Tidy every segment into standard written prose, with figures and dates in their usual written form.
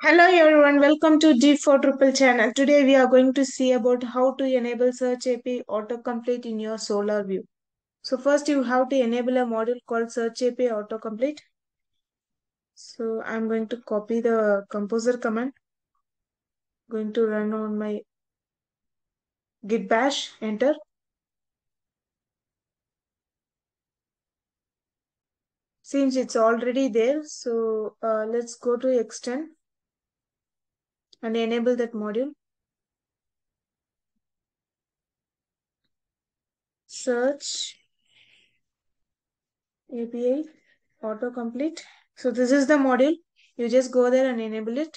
Hello everyone, welcome to D4Drupal channel. Today we are going to see about how to enable Search API Autocomplete in your Solr view. So first you have to enable a module called Search API Autocomplete. So I'm going to copy the composer command. I'm going to run on my git bash, enter. Seems it's already there, so let's go to extend and enable that module. Search API Autocomplete. So this is the module. You just go there and enable it.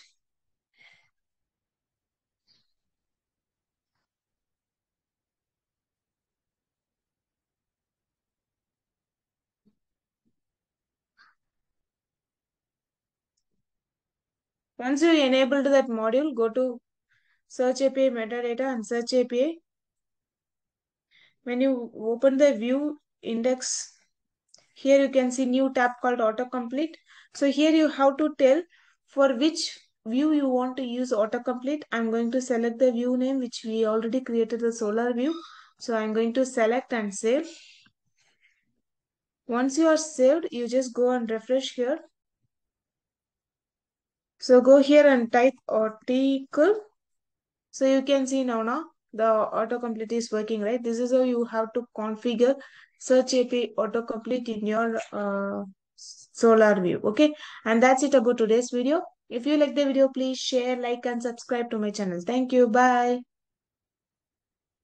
Once you enabled that module, go to Search API Metadata and Search API. When you open the view index, here you can see new tab called Autocomplete. So here you have to tell for which view you want to use Autocomplete. I'm going to select the view name which we already created, the Solr view. So I'm going to select and save. Once you are saved, you just go and refresh here. So go here and type article. So you can see now the autocomplete is working, right? This is how you have to configure Search API Autocomplete in your Solr view, okay? And that's it about today's video. If you like the video, please share, like, and subscribe to my channel. Thank you. Bye.